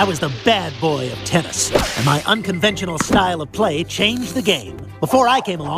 I was the bad boy of tennis, and my unconventional style of play changed the game. Before I came along,